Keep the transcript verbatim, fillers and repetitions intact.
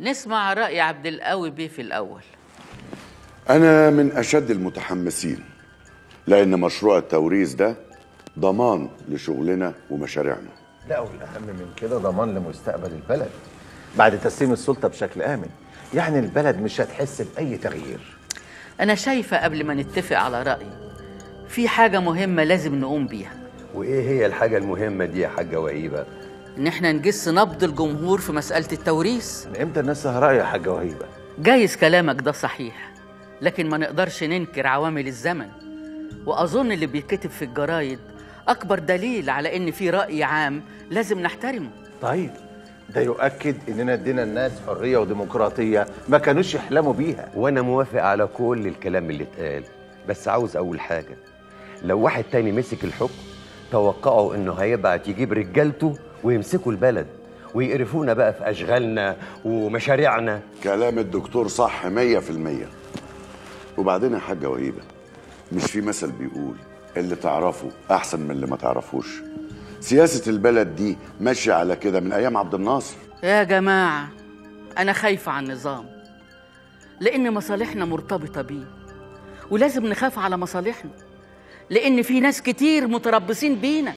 نسمع رأي عبد القوي بيه في الأول. أنا من أشد المتحمسين، لأن مشروع التوريث ده ضمان لشغلنا ومشاريعنا. لا، والأهم من كده ضمان لمستقبل البلد بعد تسليم السلطة بشكل آمن. يعني البلد مش هتحس بأي تغيير. أنا شايفة قبل ما نتفق على رأي في حاجة مهمة لازم نقوم بيها. وإيه هي الحاجة المهمة دي يا حاجة وهيبة؟ إن إحنا نجس نبض الجمهور في مسألة التوريث. من إمتى الناس هرأي يا حاجة وهيبة؟ جايز كلامك ده صحيح، لكن ما نقدرش ننكر عوامل الزمن، وأظن اللي بيتكتب في الجرايد أكبر دليل على إن في رأي عام لازم نحترمه. طيب ده يؤكد إننا ادينا الناس حرية وديمقراطية ما كانوش يحلموا بيها. وأنا موافق على كل الكلام اللي اتقال، بس عاوز أول حاجة لو واحد تاني مسك الحكم توقعوا إنه هيبعت يجيب رجالته ويمسكوا البلد ويقرفونا بقى في أشغالنا ومشاريعنا. كلام الدكتور صح مية في المية. وبعدين يا حاجة وهيبة، مش في مثل بيقول اللي تعرفه أحسن من اللي ما تعرفوش؟ سياسة البلد دي ماشية على كده من أيام عبد الناصر. يا جماعة أنا خايفة على النظام، لأن مصالحنا مرتبطة بيه، ولازم نخاف على مصالحنا لأن في ناس كتير متربصين بينا.